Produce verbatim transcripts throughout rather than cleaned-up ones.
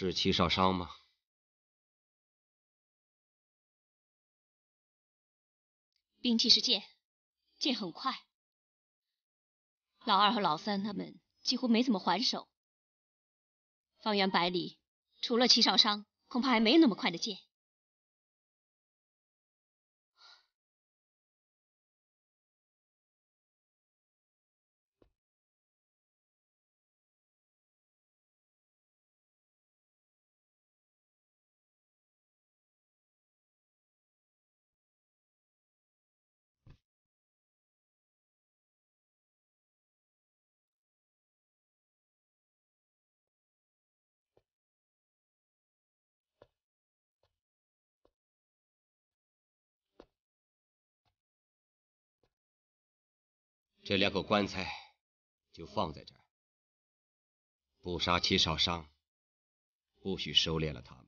是戚少商吗？兵器是剑，剑很快。老二和老三他们几乎没怎么还手。方圆百里，除了戚少商，恐怕还没有那么快的剑。这两口棺材就放在这儿，不杀戚少商，不许收敛了他们。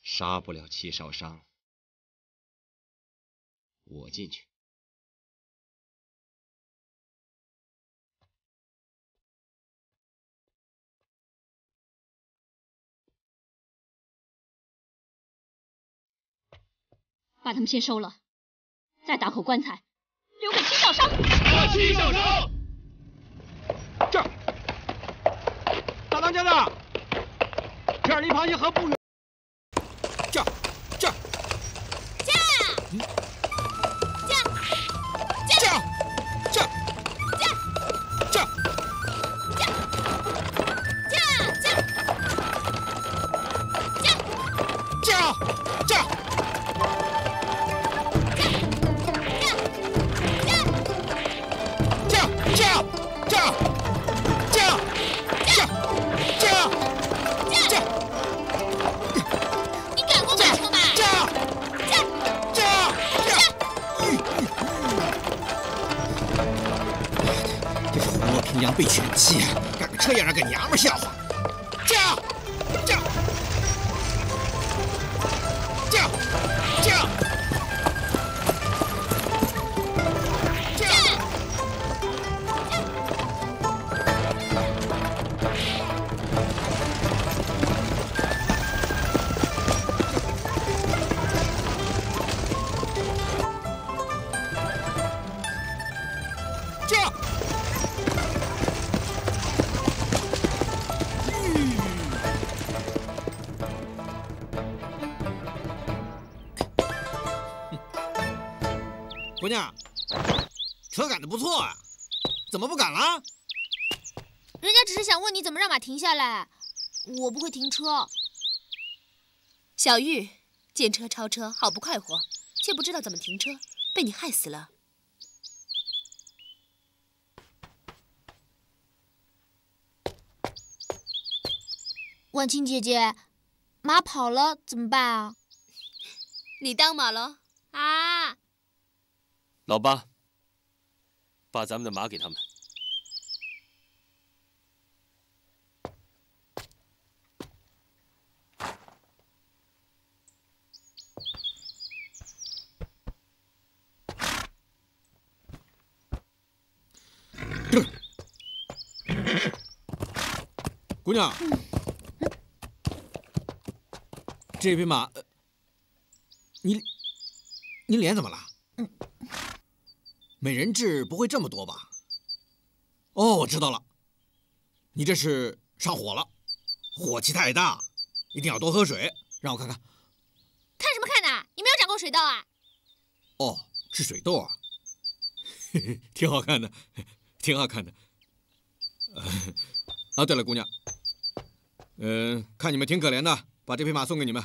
杀不了戚少商，我进去。把他们先收了，再打口棺材。 留给戚少商，打戚少商。这儿，大当家的，这儿离螃蟹河不远。这儿，这儿，这儿，这儿，这儿，这儿，这儿，这儿，这儿，这儿，这儿。 娘被犬欺，赶个车也让个娘们笑话。驾，驾，驾，驾，驾，驾，驾。 姑娘，车赶得不错啊，怎么不赶了？人家只是想问你怎么让马停下来，我不会停车。小玉见车超车，好不快活，却不知道怎么停车，被你害死了。婉清姐姐，马跑了怎么办啊？你当马了啊？ 老八，把咱们的马给他们。姑娘，这匹马，你，你脸怎么了？ 美人痣不会这么多吧？哦，我知道了，你这是上火了，火气太大，一定要多喝水。让我看看，看什么看呐？你没有长过水痘啊？哦，是水痘啊，嘿嘿，挺好看的，挺好看的。啊，对了，姑娘，嗯、呃，看你们挺可怜的，把这匹马送给你们。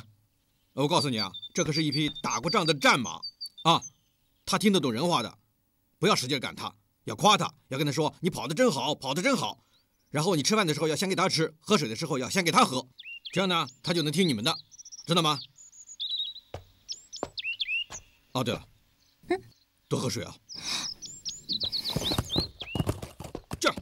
我告诉你啊，这可是一匹打过仗的战马啊，它听得懂人话的。 不要使劲赶他，要夸他，要跟他说你跑得真好，跑得真好。然后你吃饭的时候要先给他吃，喝水的时候要先给他喝，这样呢，他就能听你们的，知道吗？哦，对了，嗯、多喝水啊。这儿，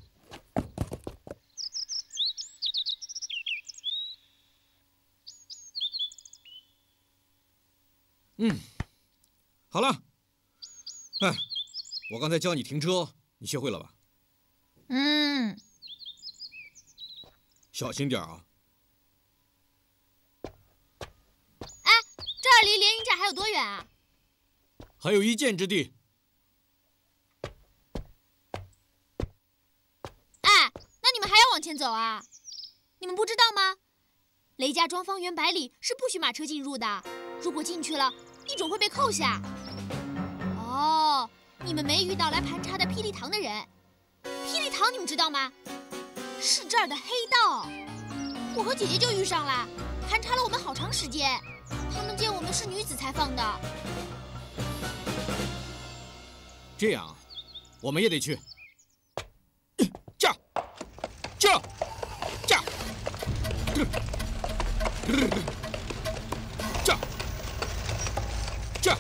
嗯，好了，哎。 我刚才教你停车，你学会了吧？嗯，小心点啊！那离连营寨还有多远啊？还有一箭之地。哎，那你们还要往前走啊？你们不知道吗？雷家庄方圆百里是不许马车进入的，如果进去了，一种会被扣下。哦，你们没遇到来盘查的霹雳堂的人。霹雳堂你们知道吗？是这儿的黑道。我和姐姐就遇上了，盘查了我们好长时间。 他们见我们是女子才放的。这样啊，我们也得去。驾，驾，驾，驾，驾。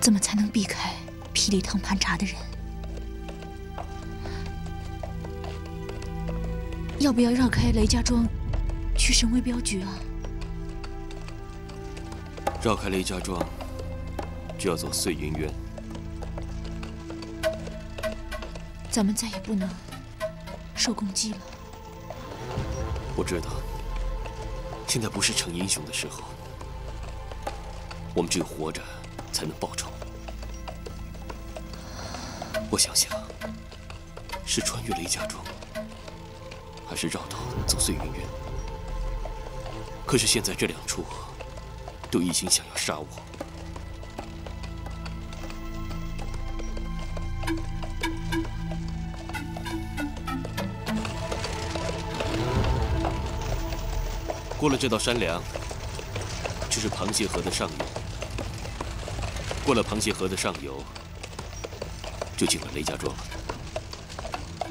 怎么才能避开霹雳堂盘查的人？要不要绕开雷家庄，去神威镖局啊？绕开雷家庄，就要走碎银渊。咱们再也不能受攻击了。我知道，现在不是逞英雄的时候，我们只有活着。 才能报仇。我想想，是穿越雷家庄，还是绕道走碎云渊？可是现在这两处都一心想要杀我。过了这道山梁，就是螃蟹河的上游。 过了螃蟹河的上游，就进了雷家庄了。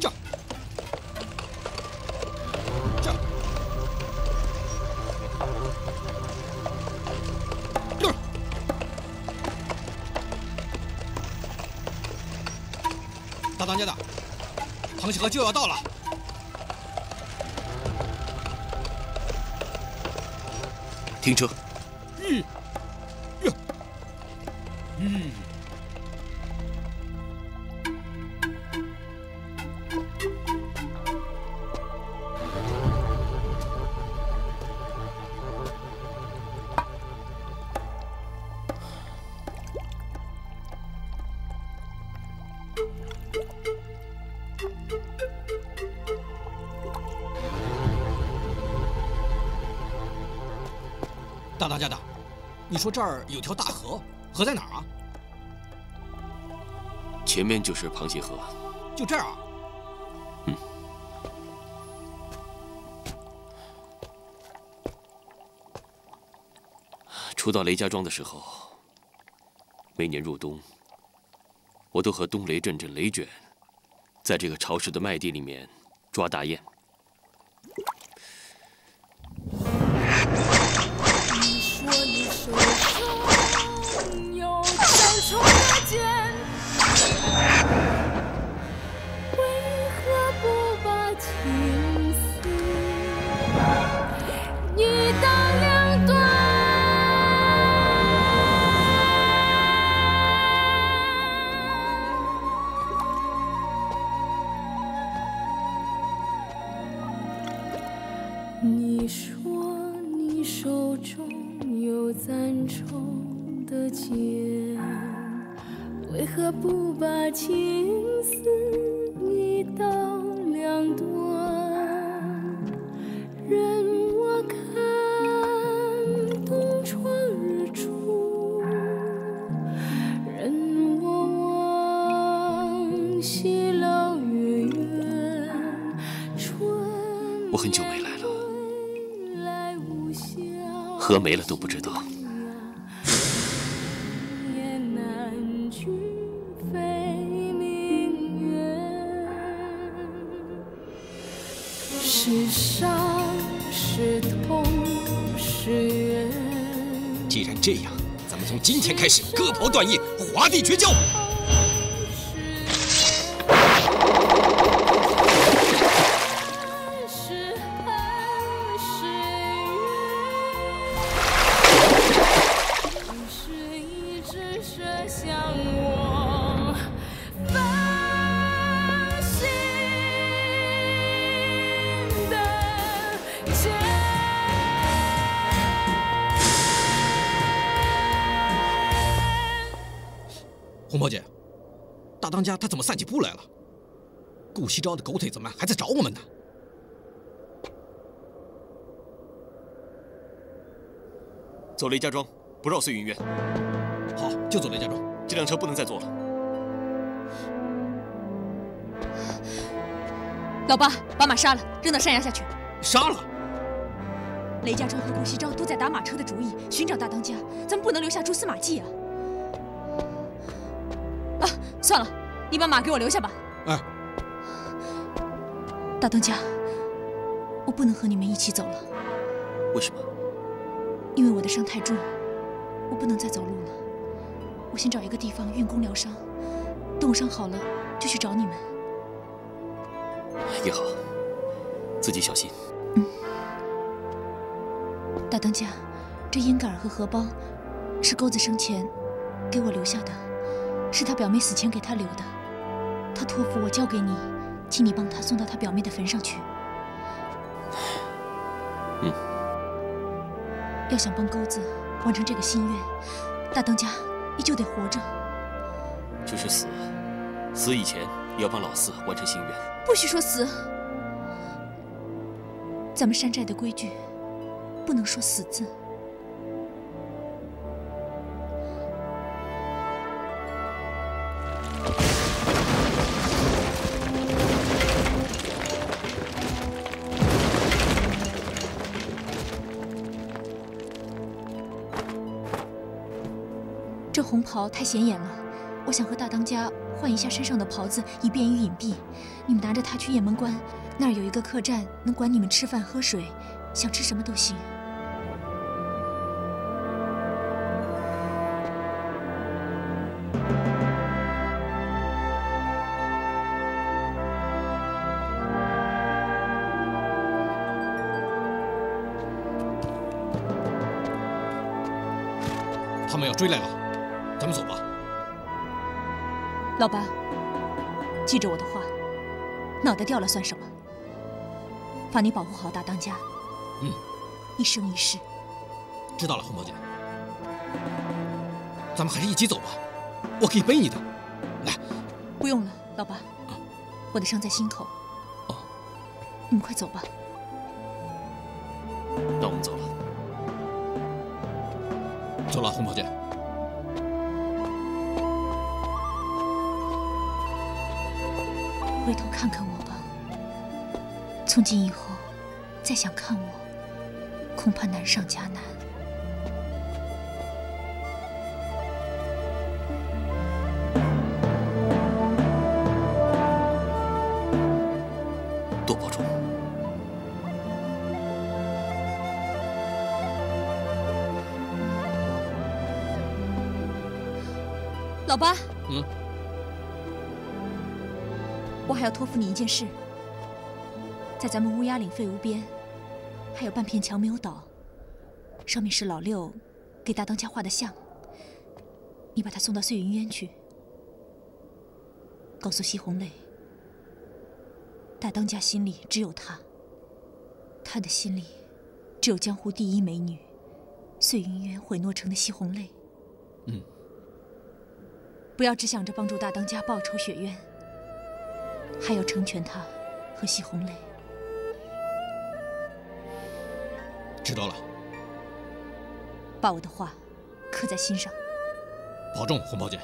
驾！驾！驾！大当家的，螃蟹河就要到了。停车。嗯。 嗯，大当家的，你说这儿有条大河，河在哪儿啊？ 前面就是螃蟹河，就这儿啊？嗯。初到雷家庄的时候，每年入冬，我都和东雷阵阵雷卷，在这个潮湿的麦地里面抓大雁。你说你手中有长虫的剑。 为何不把情丝一刀两断？你说你手中有攒虫的茧。 为何不把情丝一刀两断，任我看东窗日出，任我望西楼月圆。春我很久没来了，河没了都不知道。是伤是痛是缘。既然这样，咱们从今天开始割袍断义，划地绝交。 红袍姐，大当家他怎么散起步来了？顾惜朝的狗腿子们还在找我们呢。走雷家庄，不绕碎云苑。好，就走雷家庄。这辆车不能再坐了。老八，把马杀了，扔到山崖下去。杀了？雷家庄和顾惜朝都在打马车的主意，寻找大当家，咱们不能留下蛛丝马迹啊。 啊，算了，你把马给我留下吧。哎，大当家，我不能和你们一起走了。为什么？因为我的伤太重，我不能再走路了。我先找一个地方运功疗伤，等我伤好了就去找你们。也好，自己小心。嗯。大当家，这英格尔和荷包是钩子生前给我留下的。 是他表妹死前给他留的，他托付我交给你，请你帮他送到他表妹的坟上去。嗯，要想帮钩子完成这个心愿，大当家你就得活着。就是死，死以前也要帮老四完成心愿。不许说死，咱们山寨的规矩，不能说死字。 这红袍太显眼了，我想和大当家换一下身上的袍子，以便于隐蔽。你们拿着它去雁门关，那儿有一个客栈，能管你们吃饭喝水，想吃什么都行。他们要追来了。 咱们走吧，老八，记着我的话，脑袋掉了算什么？把你保护好大当家，嗯，一生一世。知道了，红袍姐，咱们还是一起走吧，我可以背你的。来，不用了，老八，啊、我的伤在心口。哦，你们快走吧。那我们走了，走了，红袍姐。 回头看看我吧，从今以后，再想看我，恐怕难上加难。多保重。老八。嗯。 我还要托付你一件事，在咱们乌鸦岭废无边，还有半片墙没有倒，上面是老六给大当家画的像，你把他送到碎云渊去，告诉西红泪，大当家心里只有他，他的心里只有江湖第一美女，碎云渊毁诺城的西红泪。嗯，不要只想着帮助大当家报仇雪冤。 还要成全他和西红泪。知道了，把我的话刻在心上。保重，红袍姐。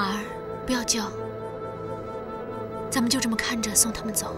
马儿，不要叫，咱们就这么看着送他们走。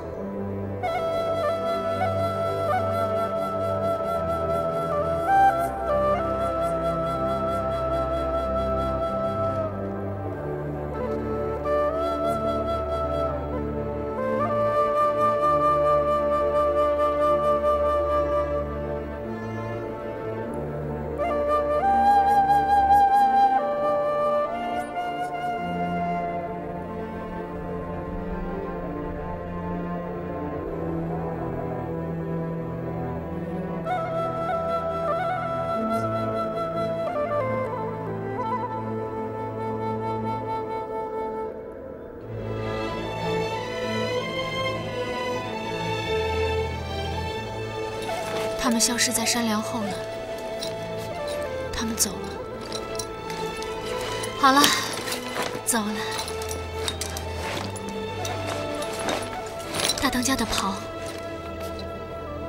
他们消失在山梁后了。他们走了。好了，走了。大当家的袍，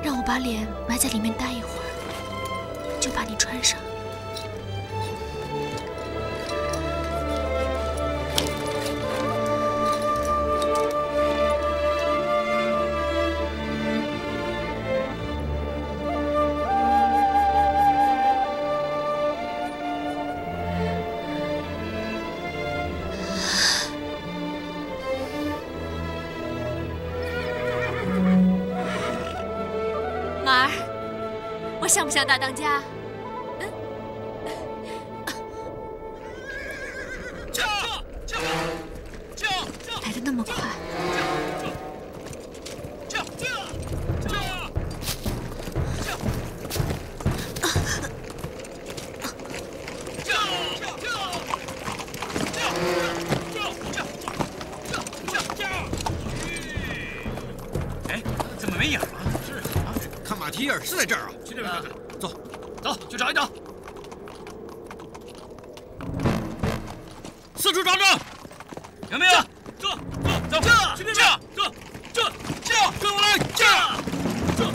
让我把脸埋在里面待一会儿，就把你穿上。像不像大当家？嗯，叫叫叫叫！来的那么快！叫叫叫叫叫！哎，怎么没影啊？是啊，看马蹄印是在这儿啊。 去这边看看，走，走，去找一找，四处找找，有没有？这这这这这这这跟我来，这这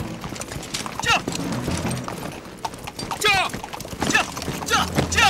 这这这这这这。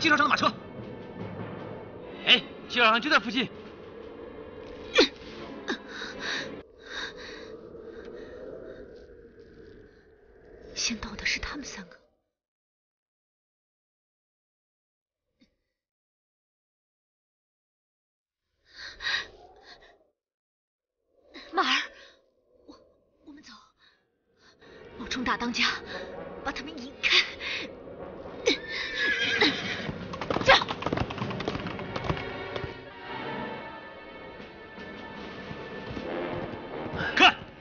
七条上的马车，哎，七条上就在附近。先到的是他们三个。马儿，我我们走，冒充大当家，把他们引开。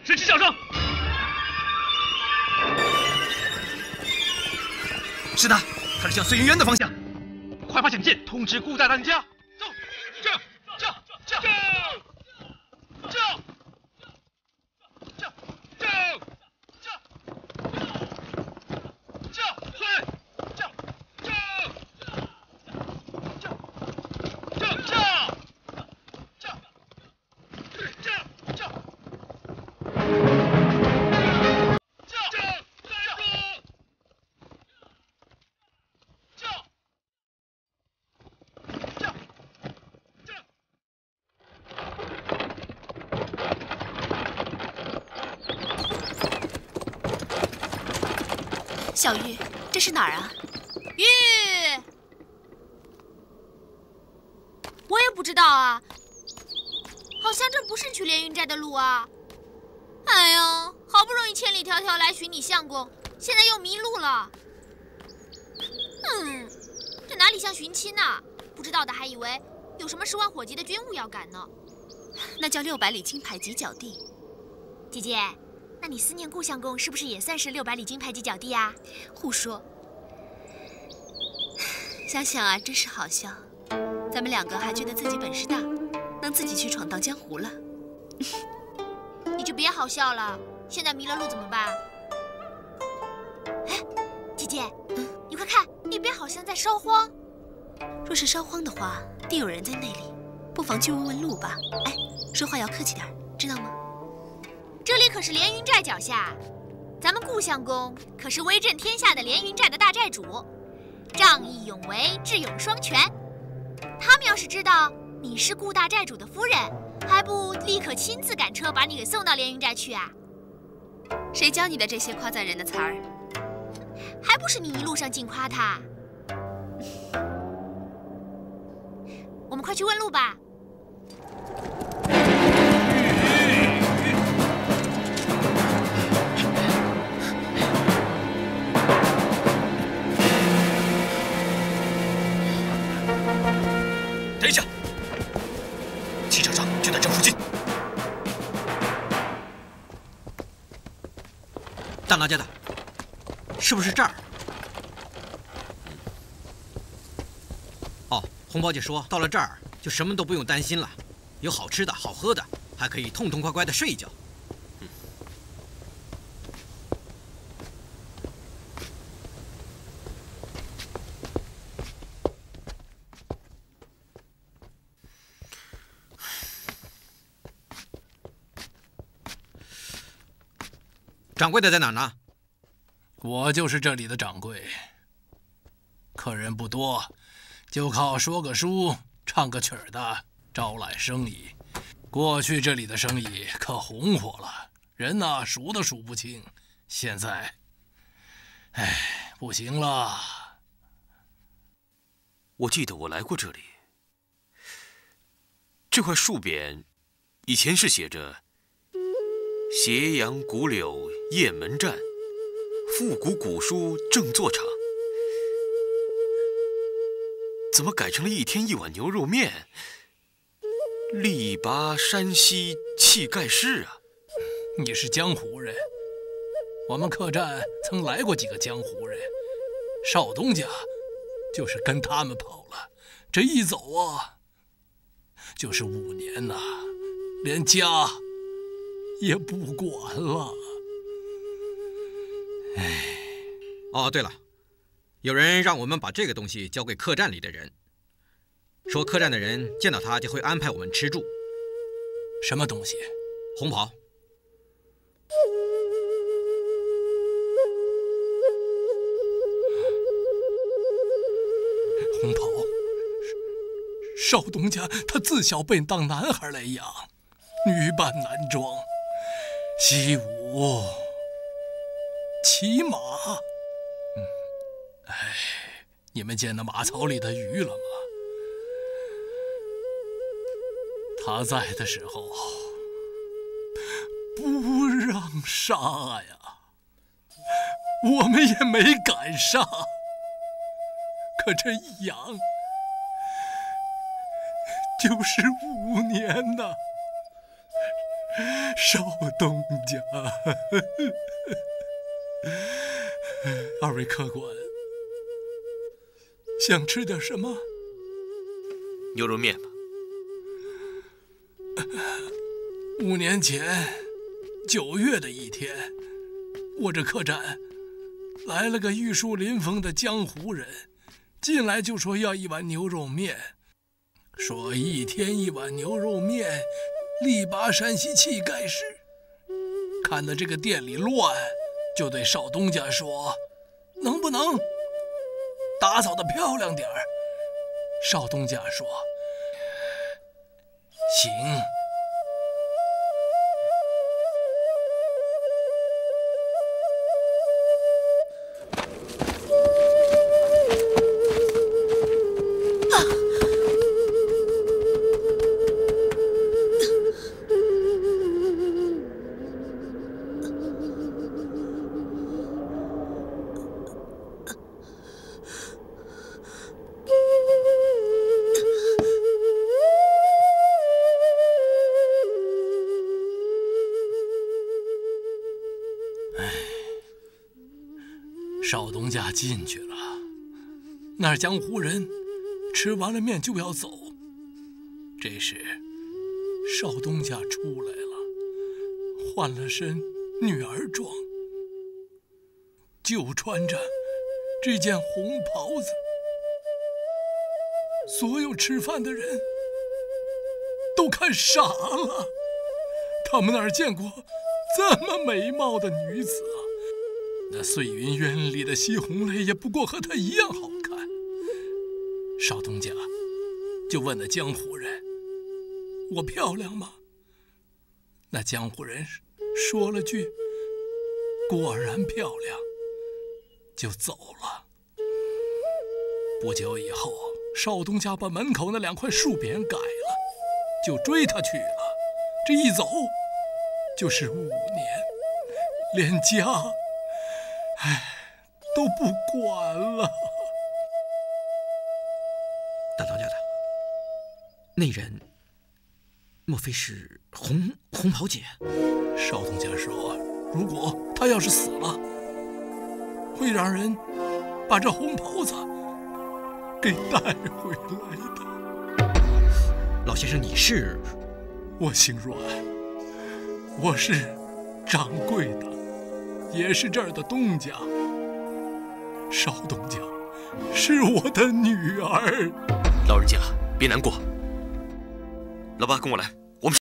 是七小生，是他，他是向碎云渊的方向，快发简箭，通知顾大当家。走，这这这这这这这这这嘿。 小玉，这是哪儿啊？玉，我也不知道啊，好像这不是去连云寨的路啊。哎呦，好不容易千里迢迢来寻你相公，现在又迷路了。嗯，这哪里像寻亲啊？不知道的还以为有什么十万火急的军务要赶呢。那叫六百里金牌急脚地。姐姐，那你思念故相公是不是也算是六百里金牌及脚地啊？胡说！想想啊，真是好笑。咱们两个还觉得自己本事大，能自己去闯荡江湖了。你就别好笑了，现在迷了路怎么办？哎，姐姐，嗯、你快看，那边好像在烧荒。若是烧荒的话，定有人在那里，不妨去问问路吧。哎，说话要客气点，知道吗？ 这里可是连云寨脚下，咱们顾相公可是威震天下的连云寨的大寨主，仗义勇为，智勇双全。他们要是知道你是顾大寨主的夫人，还不立刻亲自赶车把你给送到连云寨去啊？谁教你的这些夸赞人的词儿？还不是你一路上尽夸他。我们快去问路吧。 等一下，汽车厂就在这附近。大拿家的，是不是这儿？哦，红宝姐说到了这儿就什么都不用担心了，有好吃的好喝的，还可以痛痛快快的睡一觉。嗯。掌柜的在哪呢？我就是这里的掌柜。客人不多，就靠说个书、唱个曲儿的招揽生意。过去这里的生意可红火了，人呐数都数不清。现在，哎，不行了。我记得我来过这里。这块树匾，以前是写着。 斜阳古柳雁门站，复古古书正坐场。怎么改成了一天一碗牛肉面？力拔山兮气盖世啊！你是江湖人，我们客栈曾来过几个江湖人，少东家就是跟他们跑了。这一走啊，就是五年呐、啊，连家。 也不管了。哎，哦，对了，有人让我们把这个东西交给客栈里的人，说客栈的人见到他就会安排我们吃住。什么东西？红袍。红袍，少东家他自小被当男孩来养，女扮男装。 习武、骑马，嗯，哎，你们见那马槽里的鱼了吗？他在的时候不让杀呀，我们也没敢杀。可这一养就是五年呐。 少东家，二位客官，想吃点什么？牛肉面吧。五年前，九月的一天，我这客栈来了个玉树临风的江湖人，进来就说要一碗牛肉面，说一天一碗牛肉面。 力拔山兮气盖世，看到这个店里乱，就对少东家说：“能不能打扫的漂亮点儿？”少东家说：“行。”王家进去了，那江湖人吃完了面就要走。这时，少东家出来了，换了身女儿装，就穿着这件红袍子。所有吃饭的人都看傻了，他们哪见过这么美貌的女子啊？ 那碎云院里的西红泪也不过和她一样好看。少东家就问那江湖人：“我漂亮吗？”那江湖人说了句：“果然漂亮。”就走了。不久以后，少东家把门口那两块树匾改了，就追他去了。这一走就是五年，连家 哎，都不管了。大当家的，那人莫非是红红袍姐？少东家说，如果她要是死了，会让人把这红袍子给带回来的。老先生，你是？我姓阮，我是掌柜的。 也是这儿的东家，少东家是我的女儿。老人家，别难过。老爸，跟我来，我们。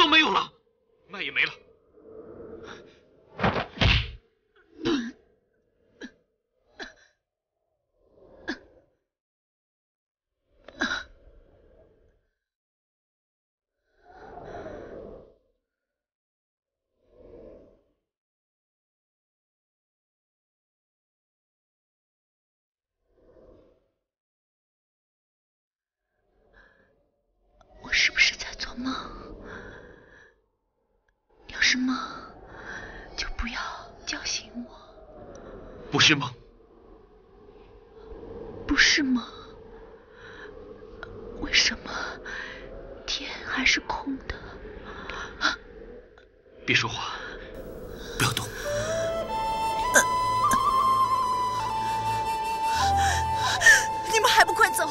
都没有了，脉也没了。是吗？不是吗？为什么天还是空的？啊、别说话，不要动。你们还不快走，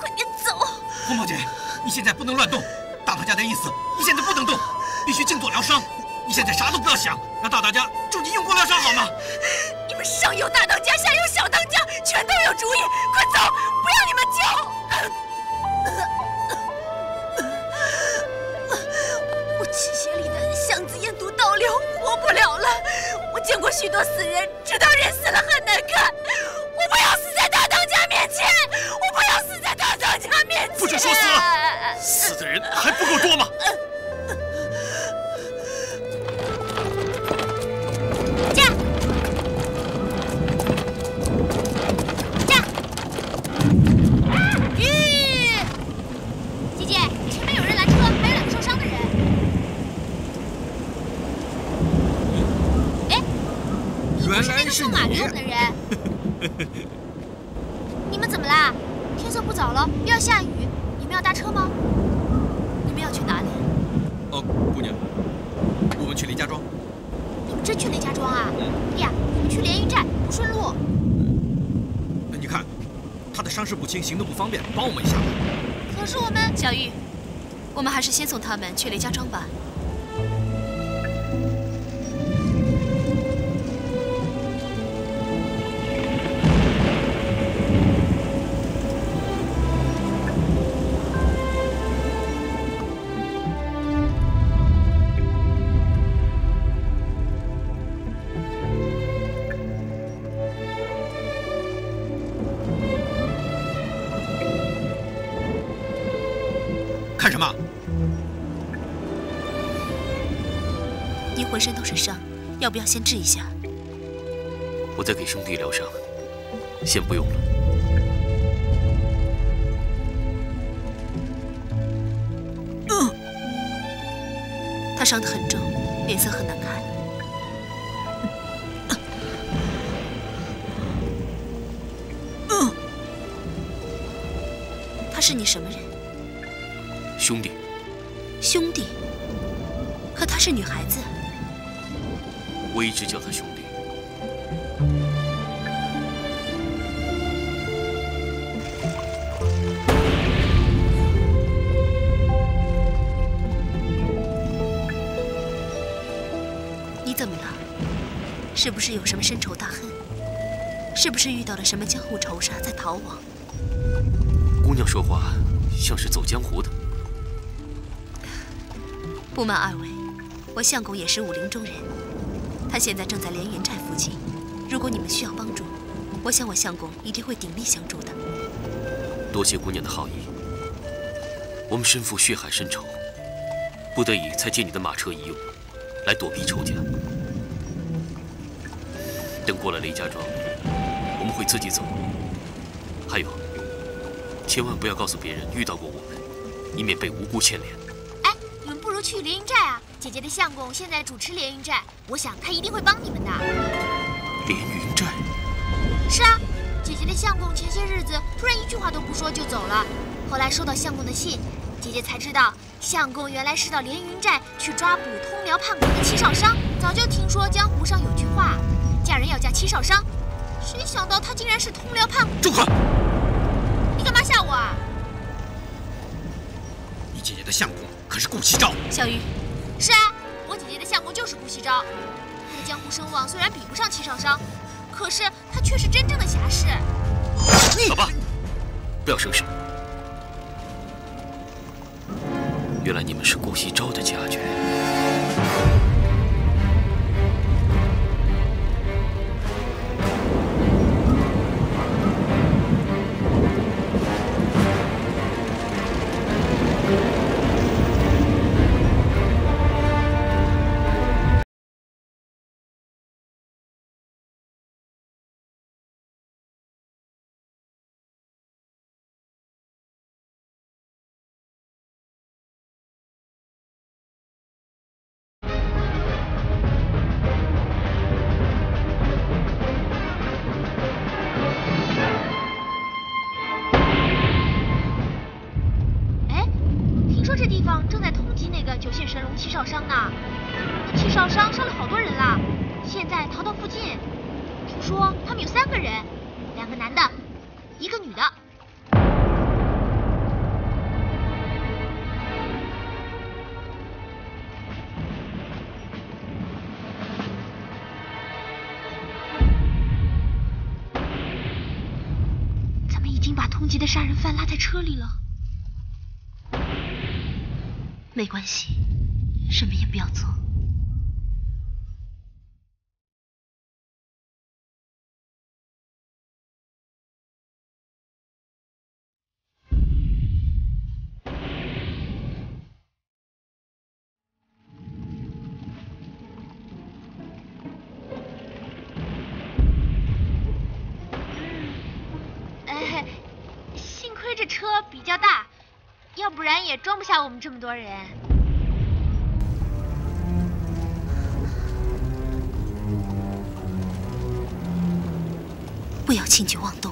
快点走！冯宝姐，你现在不能乱动，大大家的意思，你现在不能动，必须静坐疗伤。你现在啥都不要想，让大大家助你用功疗伤，好吗？ 上有大当家，下有小当家，全都有主意。快走，不要你们救！我气血里的橡子烟毒倒流，活不了了。我见过许多死人，知道人死了很难看。我不要死在大当家面前，我不要死在大当家面前。不准说死了，死的人还不够多吗？ 送马给我们的人，你们怎么啦？天色不早了，又要下雨，你们要搭车吗？你们要去哪里？哦，姑娘，我们去雷家庄。你们真去雷家庄啊？嗯、哎呀，我们去莲鱼寨，不顺路。那你看，他的伤势不轻，行动不方便，帮我们一下吧。可是我们……小玉，我们还是先送他们去雷家庄吧。 浑身都是伤，要不要先治一下？我在给兄弟疗伤，先不用了。嗯，他伤得很重，脸色很难看。嗯，他是你什么人？兄弟。兄弟，可她是女孩子。 我一直叫他兄弟。你怎么了？是不是有什么深仇大恨？是不是遇到了什么江湖仇杀在逃亡？姑娘说话像是走江湖的。不瞒二位，我相公也是武林中人。 他现在正在连云寨附近，如果你们需要帮助，我想我相公一定会鼎力相助的。多谢姑娘的好意，我们身负血海深仇，不得已才借你的马车一用，来躲避仇家。等过了雷家庄，我们会自己走。还有，千万不要告诉别人遇到过我们，以免被无辜牵连。哎，你们不如去连云寨啊！ 姐姐的相公现在主持连云寨，我想他一定会帮你们的。连云寨？是啊，姐姐的相公前些日子突然一句话都不说就走了，后来收到相公的信，姐姐才知道相公原来是到连云寨去抓捕通辽叛国的戚少商。早就听说江湖上有句话，嫁人要嫁戚少商，谁想到他竟然是通辽叛国。住口！你干嘛吓我啊？你姐姐的相公可是顾惜朝。小玉。 是啊，我姐姐的相公就是顾惜朝。他的江湖声望虽然比不上戚少商，可是他却是真正的侠士。走吧，不要生事。原来你们是顾惜朝的家眷。车里了，没关系，什么也不要做。也装不下我们这么多人。不要轻举妄动。